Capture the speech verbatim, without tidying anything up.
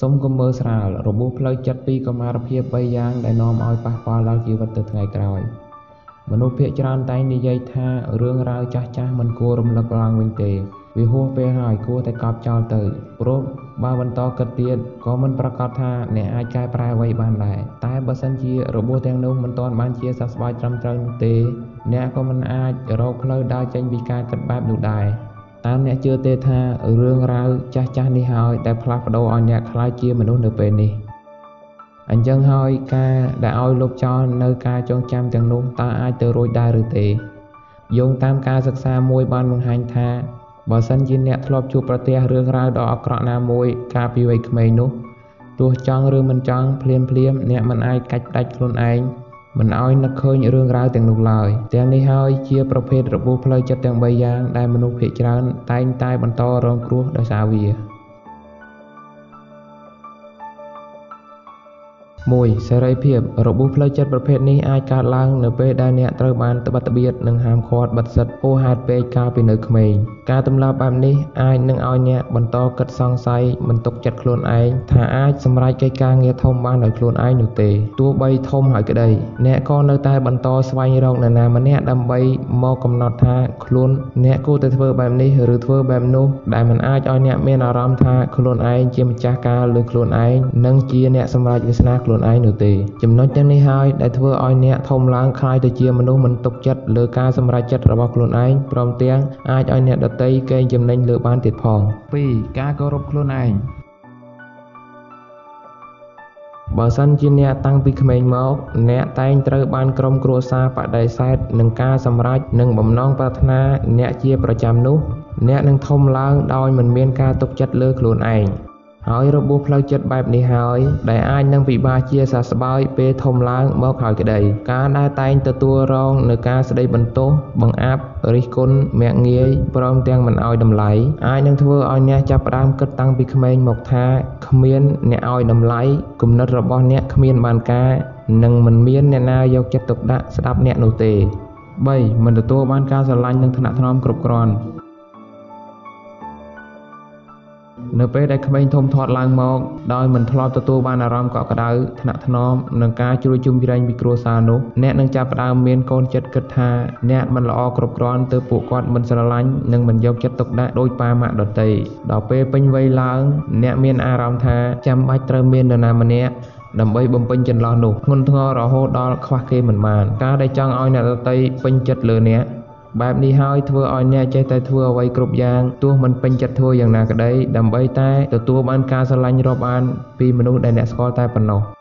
សូមកុំមើលស្រាល របួសផ្លូវចិត្ត ពីកុមារភាពបីយ៉ាង ដែលនាំឲ្យប៉ះពាល់ដល់ជីវិតទៅថ្ងៃក្រោយ មនុស្សភាគច្រើនតែងនិយាយថា រឿងរ៉ាវចាស់ៗ មិនគួររំលឹកឡើងវិញទេ វាហួសពេលហើយគួរតែកប់ចោលទៅ ព្រោះបើបន្តគិតទៀត ក៏មិនប្រាកដថាអ្នកអាចកែប្រែអ្វីបានដែរ តែបើសិនជារបួសទាំងនោះមិនទាន់បានជាសះស្បើយត្រឹមត្រូវទេ អ្នកក៏មិនអាចរកផ្លូវដើរចេញពីការគិតបែបនោះដែរ តាមអ្នកជឿទេថារឿងរ៉ាវចាស់ៗនេះហើយដែលផ្លាស់ប្ដូរឲ្យអ្នកខ្លាចជាមនុស្សនៅពេលនេះ អញ្ចឹងហើយការដែលឲ្យលុបចោលនៅការចងចាំទាំងនោះតើអាចទៅរួចដែរឬទេ យោងតាមការសិក្សាមួយបានបង្ហាញថា បើសិនជាអ្នកធ្លាប់ជួបប្រទះរឿងរ៉ាវដ៏អាក្រក់ណាមួយកាលពីវ័យក្មេងនោះ ទោះចង់ឬមិនចង់ភ្លាមៗ អ្នកមិនអាចកាច់ផ្ដាច់ខ្លួនឯង មិនឲ្យនឹកឃើញរឿងរ៉ាវទាំងនោះឡើយ ទាំងនេះហើយជាប្រភេទរបួសផ្លូវចិត្តទាំងបីយ៉ាង ដែលមនុស្សភាគច្រើនតែងតែបន្តរងគ្រោះដោយសារវា មួយសេរីភាពរបួសផ្លូវចិត្តប្រភេទនេះអាចកើតឡើងនៅពេលដែលអ្នកត្រូវបានត្បិតត្បៀតនិងហាមឃាត់បិទសិទ្ធិហួសហេតុពេកកាលពីនៅក្មេង ការទម្លាប់បែបនេះអាចនឹងឲ្យអ្នកបន្តគិតសង្ស័យមិនទុកចិត្តខ្លួនឯងថាអាចសម្រេចកិច្ចការងារធំបានដោយខ្លួនឯងនោះទេ ទោះបីធំហើយក្តី អ្នកក៏នៅតែបន្តស្វែងរកនរណាម្នាក់ ដើម្បីមកកំណត់ថាខ្លួនអ្នកគួរតែធ្វើបែបនេះ ឬធ្វើបែបនោះ ដែលមិនអាចឲ្យអ្នកមានអារម្មណ៍ថាខ្លួនឯងជាម្ចាស់ការលើខ្លួនឯង និងជាអ្នកសម្រេចវាសនាខ្លួនឯង ឯងនោះទេចំណុចទាំងនេះហើយដែលធ្វើឲ្យអ្នកធំឡើងខ្លាយទៅជាមនុស្សមិនទុកចិត្តលើការសម្រេចចិត្តរបស់ខ្លួនឯង ព្រមទាំងអាចឲ្យអ្នកដទៃកេងចំណេញលើបានទៀតផង ពីរ ការគោរពខ្លួនឯង បើសិនជាអ្នកតាំងពីក្មេងមក អ្នកតែងត្រូវបានក្រុមគ្រួសារបដិសេធនឹងការសម្រេចនិងបំណងប្រាថ្នាអ្នកជាប្រចាំនោះ អ្នកនឹងធំឡើងដោយមិនមានការទុកចិត្តលើខ្លួនឯង ហើយរបួសផ្លូវចិត្តបែបនេះហើយដែលអាចនឹងពិបាកជាសះស្បើយពេលធំឡើងមកហើយក្តី ការដែលតែងទទួលរងនូវការស្ដីបន្ទោសបង្អាប់រិះគន់មាក់ងាយ ព្រមទាំងមិនឲ្យតម្លៃ អាចនឹងធ្វើឲ្យអ្នកចាប់ផ្ដើមគិតតាំងពីក្មេងមកថាគ្មានអ្នកឲ្យតម្លៃ គំនិតរបស់អ្នកគ្មានបានការ និងមិនមានអ្នកណាយកចិត្តទុកដាក់ស្ដាប់អ្នកនោះទេ បី មិនទទួលបានការស្រឡាញ់និងថ្នាក់ថ្នមគ្រប់គ្រាន់ នៅពេលដែលក្មេងធំធាត់ឡើងមកដោយមិនធ្លាប់ទទួលបានអារម្មណ៍កក់ក្ដៅថ្នាក់ថ្នមនិងការជួយជុំវិញក្រែងពីគ្រួសារនោះ ដើម្បីបំពេញចន្លោះនោះ ធ្ងន់ធ្ងររហូតដល់ខ្វះគេមិនបាន ការដែលចង់ឲ្យអ្នកដទៃពេញចិត្តលើអ្នក បែបនេះហើយធ្វើឲ្យអ្នកចេះតែធ្វើអ្វីគ្រប់យ៉ាងទោះមិនពេញចិត្តធ្វើយ៉ាងណាក្តីដើម្បីតែទទួលបានការស្រឡាញ់រាប់អានពីមនុស្សដែលអ្នកស្គាល់តែប៉ុណ្ណោះ។